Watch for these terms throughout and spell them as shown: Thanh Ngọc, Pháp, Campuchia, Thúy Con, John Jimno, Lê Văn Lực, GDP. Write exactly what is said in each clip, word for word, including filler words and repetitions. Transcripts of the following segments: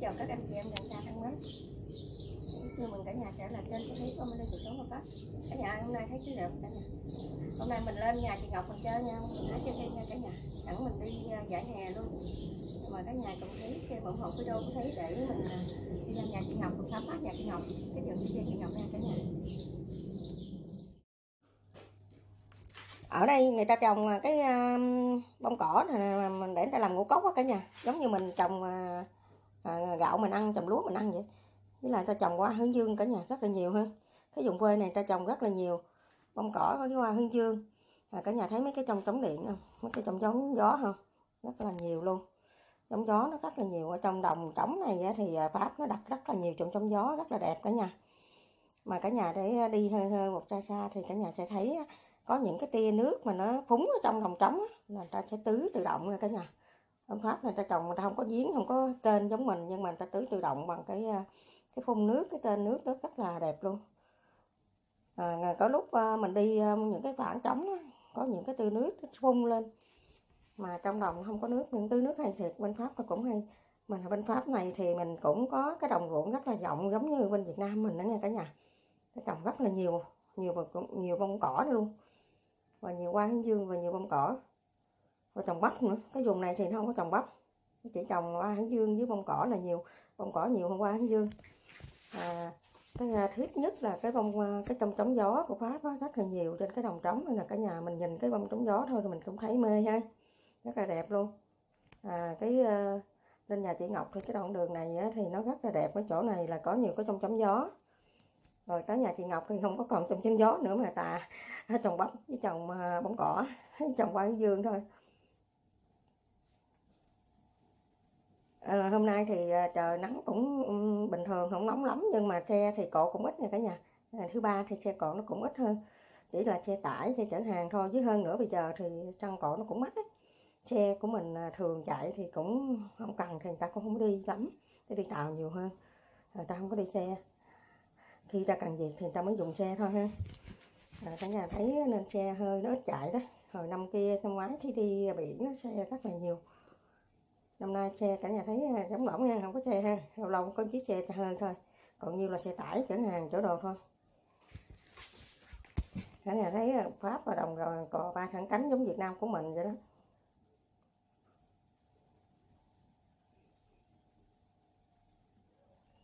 chào các anh chị em gần xa thân mến. Chào mừng cả nhà trở lại kênh của Thúy Con lên cuộc sống của Pháp. Cả nhà hôm nay thấy cái đẹp cả nhà. Hôm nay mình lên nhà chị Ngọc mình chơi nha, mình nói xem nha cả nhà. Sẵn mình đi giải hè luôn. Mà cả nhà cùng Thúy xem ủng hộ video của Thúy để mình đi lên nhà chị Ngọc cùng khám phá nhà chị Ngọc. Cái đường đi về chị Ngọc nha cả nhà. Ở đây người ta trồng cái bông cỏ này mình để người ta làm ngũ cốc á cả nhà, giống như mình trồng gạo mình ăn, trồng lúa mình ăn vậy. Với lại ta trồng hoa hướng dương cả nhà rất là nhiều hơn. Cái vùng quê này ta trồng rất là nhiều bông cỏ với hoa hướng dương. À, cả nhà thấy mấy cái trong trống điện không, mấy cái trong trống gió không, rất là nhiều luôn. Trống gió nó rất là nhiều ở trong đồng trống này thì Pháp nó đặt rất là nhiều trong trống gió rất là đẹp cả nhà. Mà cả nhà để đi hơi hơi một xa xa thì cả nhà sẽ thấy có những cái tia nước mà nó phúng ở trong đồng trống á, là người ta sẽ tưới tự động nha cả nhà. Ông Pháp này ta trồng người ta không có giếng, không có kênh giống mình, nhưng mà người ta tưới tự động bằng cái cái phun nước, cái kênh nước nó rất là đẹp luôn. À, có lúc mình đi những cái khoảng trống đó, có những cái tia nước nó phun lên mà trong đồng không có nước, những tưới nước hay thiệt. Bên Pháp nó cũng hay, mình ở bên Pháp này thì mình cũng có cái đồng ruộng rất là rộng giống như bên Việt Nam mình đó nha cả nhà. Nó trồng rất là nhiều nhiều nhiều bông cỏ đó luôn, và nhiều hoa hướng dương và nhiều bông cỏ, và trồng bắp nữa. Cái vùng này thì nó không có trồng bắp, chỉ trồng hoa hướng dương với bông cỏ là nhiều, bông cỏ nhiều hơn hoa hướng dương. À, cái thiết nhất là cái bông cái trong trống gió của Pháp đó, rất là nhiều trên cái đồng trống, nên là cả nhà mình nhìn cái bông trống gió thôi thì mình cũng thấy mê ha, rất là đẹp luôn. À, cái lên nhà chị Ngọc thì cái đoạn đường này thì nó rất là đẹp, cái chỗ này là có nhiều cái trong trống gió. Rồi tới nhà chị Ngọc thì không có còn trồng chanh gió nữa mà ta trồng bắp với trồng bóng cỏ, trồng hoa hướng dương thôi. À, hôm nay thì trời nắng cũng bình thường, không nóng lắm, nhưng mà xe thì cộ cũng ít nha cả nhà. Ngày thứ ba thì xe cộ nó cũng ít hơn, chỉ là xe tải, xe chở hàng thôi. Với hơn nữa bây giờ thì trăng cộ nó cũng mắc ấy. Xe của mình thường chạy thì cũng không cần thì người ta cũng không đi lắm, để đi tàu nhiều hơn, người ta không có đi xe. Khi ta cần việc thì ta mới dùng xe thôi ha. À, cả nhà thấy nên xe hơi nó ít chạy đó. Hồi năm kia, năm ngoái khi đi biển xe rất là nhiều. Năm nay xe cả nhà thấy trống bổng nha, không có xe ha. Lâu lâu có chiếc xe hơi thôi, còn nhiều là xe tải, chở hàng, chở đồ thôi. Cả nhà thấy Pháp và đồng rồi cò ba thẳng cánh giống Việt Nam của mình vậy đó.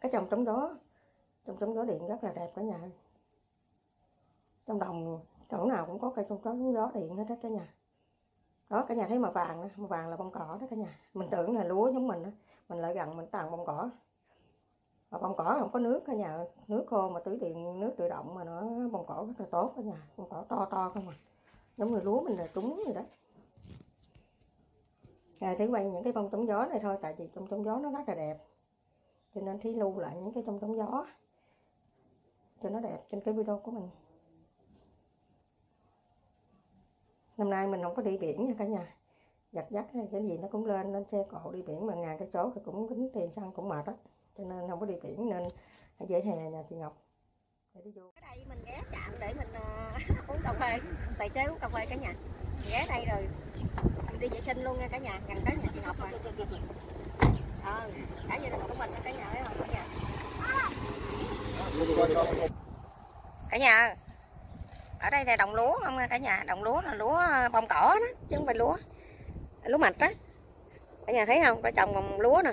Cái trồng trống đó, trong trống gió điện rất là đẹp cả nhà. Trong đồng chỗ nào cũng có cây trong trống gió điện hết á cả nhà. Đó cả nhà thấy màu vàng đó, màu vàng là bông cỏ đó cả nhà. Mình tưởng là lúa giống mình đó, mình lại gần mình toàn bông cỏ. Mà bông cỏ không có nước cả nhà, nước khô mà tưới điện nước tự động mà nó bông cỏ rất là tốt cả nhà. Bông cỏ to to không à, giống như lúa mình là trúng rồi đó. À, thử quay những cái bông trống gió này thôi, tại vì trong trống gió nó rất là đẹp, cho nên thí lưu lại những cái trong trống gió cho nó đẹp trên cái video của mình. Năm nay mình không có đi biển nha cả nhà, giặt giắt hay cái gì nó cũng lên, lên xe cộ đi biển mà ngàn cái số thì cũng tính tiền xăng cũng mệt á, cho nên không có đi biển, nên hãy dễ hè nhà chị Ngọc để đi vô. Ở đây mình ghé trạm để mình uh, uống cà phê, tài xế uống cà phê cả nhà, ghé đây rồi mình đi vệ sinh luôn nha cả nhà, gần tới nhà chị Ngọc rồi. Ờ, cả gia đình của mình cả nhà thấy không cả nhà. Cả nhà ở đây là đồng lúa không cả nhà, đồng lúa là lúa bông cỏ đó chứ không phải lúa lúa mạch đó cả nhà thấy không, đã trồng bằng lúa nè.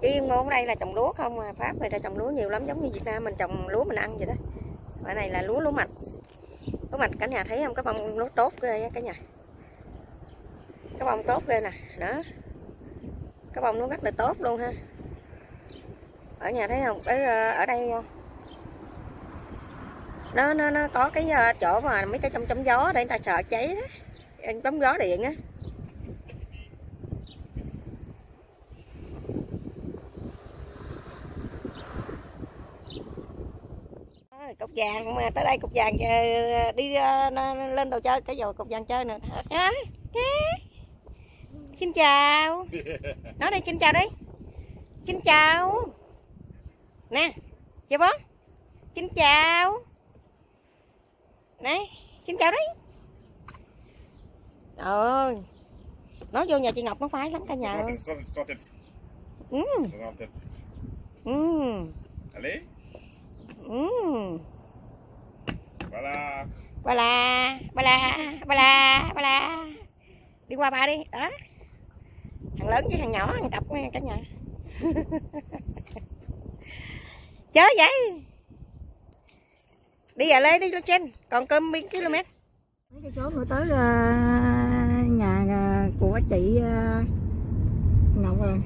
Yên môn ở đây là trồng lúa không mà, Pháp người ta trồng lúa nhiều lắm, giống như Việt Nam mình trồng lúa mình ăn vậy đó. Ở này là lúa lúa mạch, lúa mạch cả nhà thấy không, cái bông lúa tốt ghê cả nhà, cái bông tốt ghê nè đó, cái bông nó rất là tốt luôn ha. Ở nhà thấy không, cái ở đây nó nó nó có cái chỗ mà mấy cái trong chấm gió để người ta sợ cháy đó, chấm gió điện á. Cục vàng mà tới đây, cục vàng đi lên đồ chơi cái rồi, cục vàng chơi nè. À, xin chào, nói đi xin chào đi, xin chào nè, chào bố, xin chào này, xin chào đấy. Trời ơi, nó vô nhà chị Ngọc nó khoái lắm cả nhà ơi. Mm. Mm. Allez. Mm. Voilà. Voilà, voilà, voilà, voilà. Đi qua ba đi, đó. Thằng lớn với thằng nhỏ ăn cặp nha cả nhà. Chớ vậy. Đi vào lấy đi trên, còn cơm biên km. Cái số nữa tới uh, nhà uh, của chị uh, Ngọc rồi.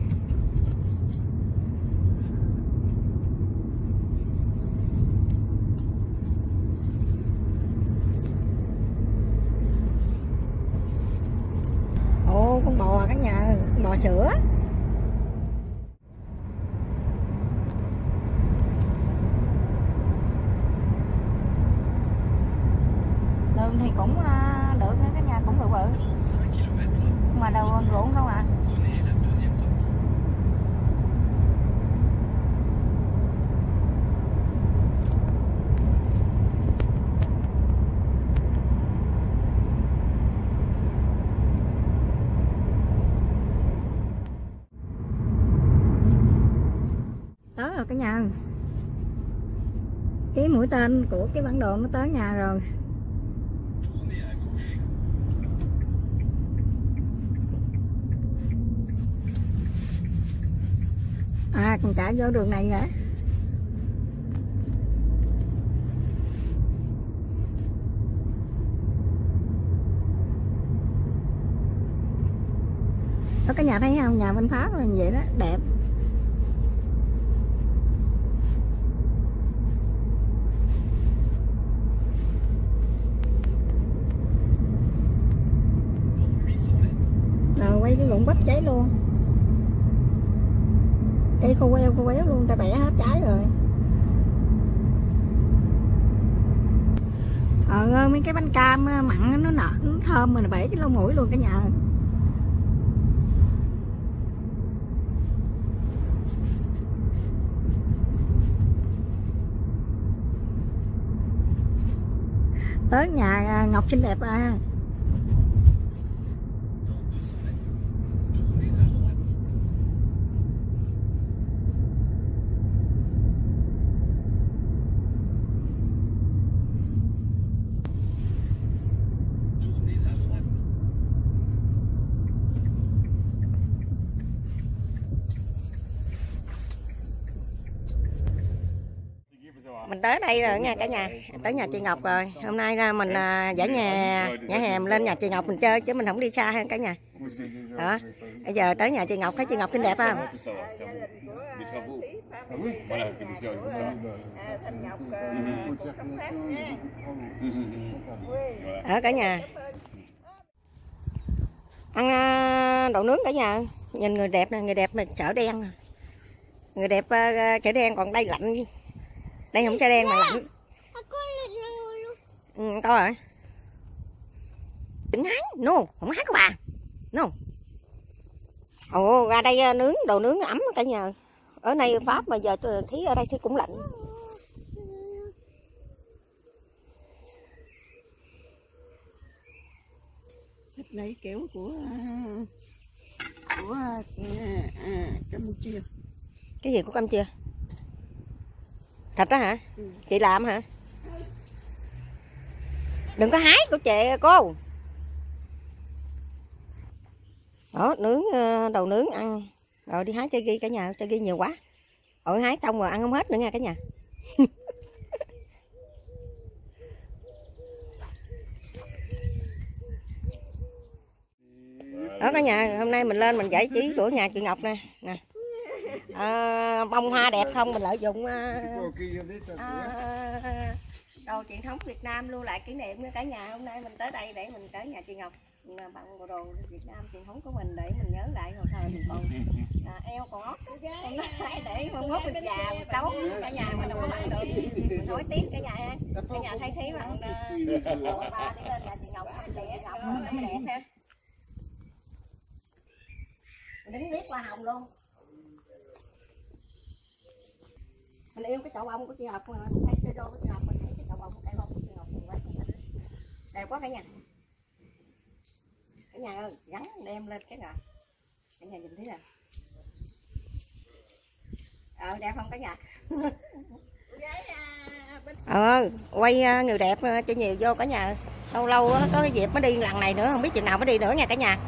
Ồ, con bò cả nhà, con bò sữa. Đường thì cũng được, cái nhà cũng bự bự mà đầu ruộng không ạ. À? Tới rồi cả nhà, cái mũi tên của cái bản đồ nó tới nhà rồi. À, còn cả vô đường này nữa. Có cái nhà thấy không? Nhà bên Pháp là vậy đó, đẹp. Rồi quay cái ruộng bắp cháy luôn. Cây khô queo khô quéo luôn, đã bẻ hết trái rồi. Ờ, mấy cái bánh cam mặn nó nở, nó thơm mà bẻ cái lông mũi luôn cả nhà. Tới nhà Ngọc xinh đẹp à. Mình tới đây rồi nha cả nhà, tới nhà chị Ngọc rồi. Hôm nay ra mình uh, giải nhà nhà hè lên nhà chị Ngọc mình chơi chứ mình không đi xa hơn cả nhà. Đó, bây giờ tới nhà chị Ngọc, thấy chị Ngọc xinh đẹp không? Ở cả nhà ăn uh, đậu nướng cả nhà, nhìn người đẹp nè, người đẹp mà chở đen, người đẹp uh, chở đen, còn đây lạnh. Đây không cho đen mà lạnh. Ừ, coi rồi. Đừng hái, no, không hái các bà. No. Ồ, ra đây nướng, đồ nướng ấm cả nhà. Ở đây Pháp mà giờ thấy ở đây thì cũng lạnh. Thịt này kiểu của của Campuchia. Cái gì của Campuchia? Thịt đó hả? Ừ. Chị làm hả? Đừng có hái của chị cô. Đó, nướng đầu nướng ăn. Rồi đi hái cho ghi cả nhà, cho ghi nhiều quá. Ôi hái xong rồi ăn không hết nữa nha cả nhà. Đó cả nhà, hôm nay mình lên mình giải trí của nhà chị Ngọc nè. Nè. À, bông hoa đẹp không mình lợi dụng à, à, đồ truyền thống Việt Nam lưu lại kỷ niệm nha cả nhà. Hôm nay mình tới đây để mình tới nhà chị Ngọc bằng bộ đồ Việt Nam truyền thống của mình để mình nhớ lại hồi thời mình còn à, eo còn ốc để mong ốc mình già mình xấu cả nhà mình đâu có bằng được, mình nói tiếng cả nhà ha. Cả nhà thay thế bằng bộ ba đi lên nhà chị Ngọc để Ngọc nó đẹp ha, đính biết hoa hồng luôn. Mình yêu cái chậu bông của chị Ngọc, mình thấy cái đô của chị Ngọc, mình thấy cái chậu bông, cái bông của chị Ngọc mình quá đẹp quá cả nhà. Cả nhà ơi, gắn đem lên cái nào, cả nhà nhìn thấy nè. Ờ đẹp không cả nhà. Ờ quay người đẹp cho nhiều vô cả nhà. Lâu lâu có cái dịp mới đi lần này nữa, không biết chừng nào mới đi nữa nha cả nhà.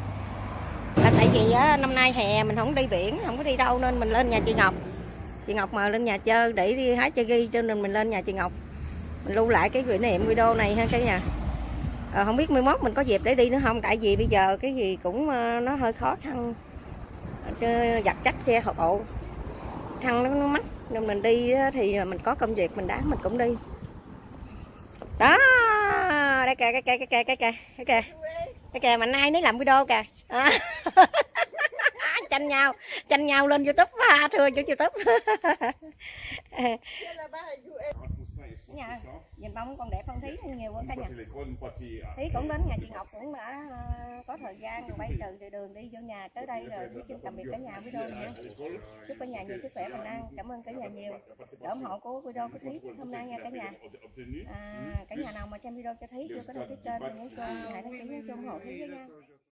Là tại vì năm nay hè mình không đi biển, không có đi đâu nên mình lên nhà chị Ngọc. Chị Ngọc mà lên nhà chơi để đi hái chơi ghi cho nên mình lên nhà chị Ngọc. Mình lưu lại cái kỷ niệm video này ha cả nhà. Ờ, không biết mười mốt mình có dịp để đi nữa không, tại vì bây giờ cái gì cũng nó hơi khó khăn. Giặt chắc xe hộp hộ khăn nó mắc nên mình đi thì mình có công việc mình đá mình cũng đi. Đó, đây kìa cái kìa cái kìa cái kìa cái kìa. Cái kìa mà nay nấy làm video kìa. À. Tranh nhau, tranh nhau lên YouTube ha, thưa chú YouTube. Nhà, nhìn bông con đẹp không, Thí nhiều quá cả nhà. Thí cũng đến nhà chị Ngọc cũng đã uh, có thời gian rồi, bay từ đường đi vô nhà tới đây rồi. Thí xin tạm biệt cả nhà video nha. Chúc cả nhà nhiều sức khỏe bình an. Cảm ơn cả nhà nhiều để ủng hộ của video của Thí hôm nay nha cả nhà. À, cả nhà nào mà xem video cho Thí chưa có đăng ký kênh thì nhớ coi hãy đăng ký kênh ủng hộ Thí nha.